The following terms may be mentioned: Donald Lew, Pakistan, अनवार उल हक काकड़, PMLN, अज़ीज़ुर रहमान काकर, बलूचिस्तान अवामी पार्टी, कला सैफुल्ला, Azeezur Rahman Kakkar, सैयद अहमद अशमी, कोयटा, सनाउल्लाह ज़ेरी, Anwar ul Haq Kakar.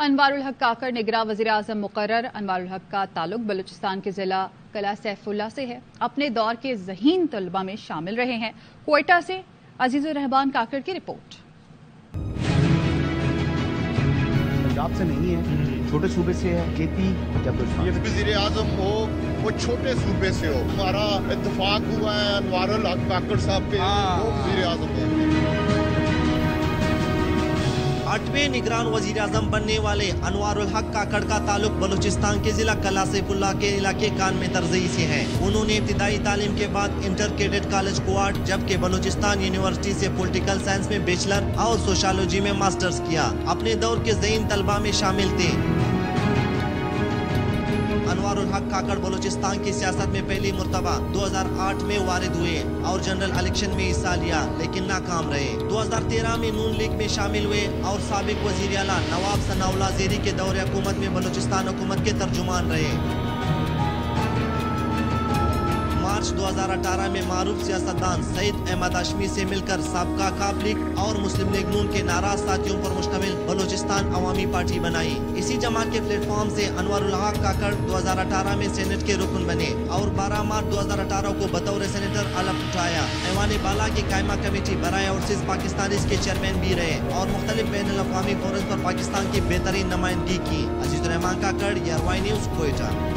अनवार उल हक काकर निगरां वज़ीर-ए-आज़म मुकर्रर। अनवार उल हक का ताल्लुक बलूचिस्तान के जिला कला सैफुल्ला से है। अपने दौर के ज़हीन तलबा में शामिल रहे हैं। कोयटा से अज़ीज़ुर रहमान काकर की रिपोर्ट। पंजाब से नहीं है, छोटे सूबे से है। खेती जब वज़ीर-ए-आज़म हो वो छोटे सूबे से हो। हमारा इत्तेफाक हुआ है अनवार उल हक काकर साहब के, वो वज़ीर-ए-आज़म है। 8वें निगरान वजीर आजम बनने वाले अनवार उल हक काकड़ का ताल्लुक बलूचिस्तान के जिला कला सैफुल्ला के इलाके कान में तरजई से है। उन्होंने इब्तिदाई तालीम के बाद इंटर कैडेट कॉलेज कोआट जबकि बलूचिस्तान यूनिवर्सिटी से पॉलिटिकल साइंस में बैचलर और सोशलॉजी में मास्टर्स किया। अपने दौर के ज़हीन तलबा में शामिल थे। अनवार उल हक काकड़ बलूचिस्तान की सियासत में पहली मरतबा 2008 में वारिद हुए और जनरल इलेक्शन में हिस्सा लिया लेकिन नाकाम रहे। 2013 में नून लीग में शामिल हुए और साबिक वजीर आला नवाब सनाउल्लाह ज़ेरी के दौर हुकूमत में बलूचिस्तान हुकूमत के तर्जुमान रहे। मार्च 2018 में मारूफ सियासतदान सैयद अहमद अशमी से मिलकर सबका काफ लीग और मुस्लिम लीग नून के नाराज साथियों पर मुश्तमिल बलूचिस्तान अवामी पार्टी बनाई। इसी जमात के प्लेटफॉर्म से अनवार उल हक काकड़ 2018 में सेनेट के रुकन बने और 12 मार्च 2018 को बतौर सेनेटर अलग उठाया। ऐवान बाला की कायमा कमेटी बराए औरसेस पाकिस्तान के चेयरमैन भी रहे और मुख्तलिफ बैन अल अक़वामी फोरम पर पाकिस्तान की बेहतरीन नुमाइंदगी की। अज़ीज़ुर रहमान काकड़, यरवाई न्यूज़, कोयटा।